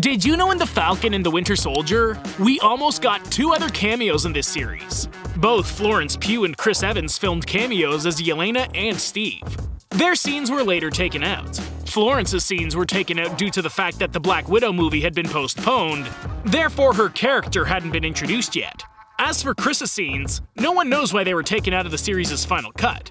Did you know in The Falcon and the Winter Soldier, we almost got two other cameos in this series? Both Florence Pugh and Chris Evans filmed cameos as Yelena and Steve. Their scenes were later taken out. Florence's scenes were taken out due to the fact that the Black Widow movie had been postponed, therefore her character hadn't been introduced yet. As for Chris's scenes, no one knows why they were taken out of the series' final cut.